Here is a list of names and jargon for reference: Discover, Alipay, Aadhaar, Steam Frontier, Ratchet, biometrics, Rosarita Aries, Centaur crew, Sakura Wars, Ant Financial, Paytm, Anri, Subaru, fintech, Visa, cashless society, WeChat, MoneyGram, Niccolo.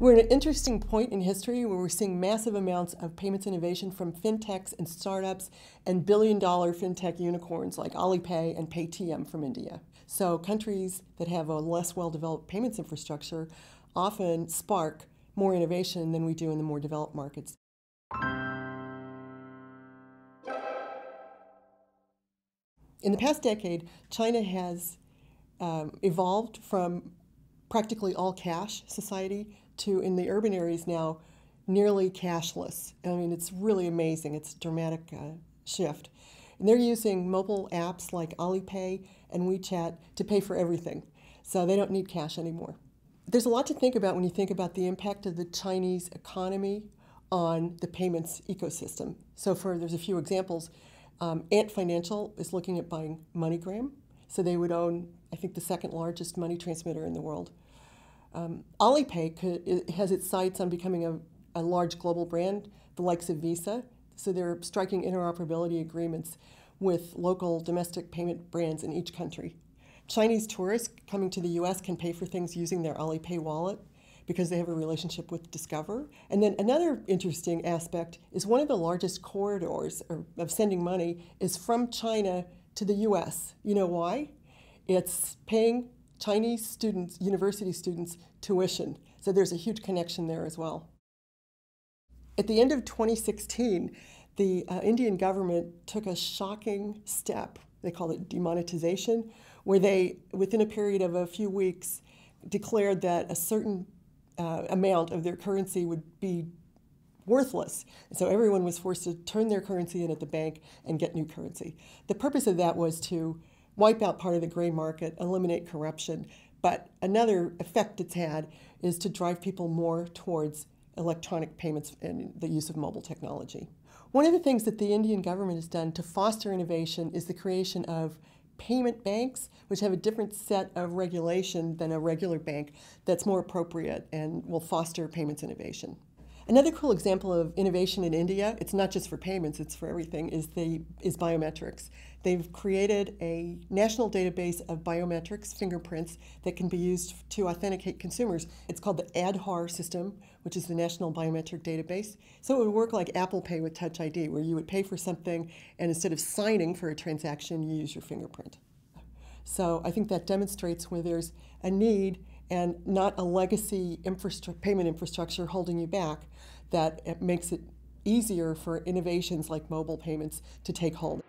We're at an interesting point in history where we're seeing massive amounts of payments innovation from fintechs and startups and billion-dollar fintech unicorns like Alipay and Paytm from India. So countries that have a less well-developed payments infrastructure often spark more innovation than we do in the more developed markets. In the past decade, China has evolved from practically all cash society to, in the urban areas now, nearly cashless. I mean, it's really amazing. It's a dramatic shift. And they're using mobile apps like Alipay and WeChat to pay for everything. So they don't need cash anymore. There's a lot to think about when you think about the impact of the Chinese economy on the payments ecosystem. So there's a few examples. Ant Financial is looking at buying MoneyGram. So they would own, I think, the second largest money transmitter in the world. Alipay has its sights on becoming a large global brand, the likes of Visa. So they're striking interoperability agreements with local domestic payment brands in each country. Chinese tourists coming to the U.S. can pay for things using their Alipay wallet because they have a relationship with Discover. And then another interesting aspect is one of the largest corridors of sending money is from China to the U.S. You know why? It's paying Chinese students, university students, tuition. So there's a huge connection there as well. At the end of 2016, the Indian government took a shocking step. They called it demonetization, where they, within a period of a few weeks, declared that a certain amount of their currency would be worthless. So everyone was forced to turn their currency in at the bank and get new currency. The purpose of that was to wipe out part of the gray market, eliminate corruption. But another effect it's had is to drive people more towards electronic payments and the use of mobile technology. One of the things that the Indian government has done to foster innovation is the creation of payment banks, which have a different set of regulation than a regular bank that's more appropriate and will foster payments innovation. Another cool example of innovation in India, it's not just for payments, it's for everything, is biometrics. They've created a national database of biometrics, fingerprints, that can be used to authenticate consumers. It's called the Aadhaar system, which is the National Biometric Database. So it would work like Apple Pay with Touch ID, where you would pay for something, and instead of signing for a transaction, you use your fingerprint. So I think that demonstrates where there's a need and not a legacy payment infrastructure holding you back, that it makes it easier for innovations like mobile payments to take hold.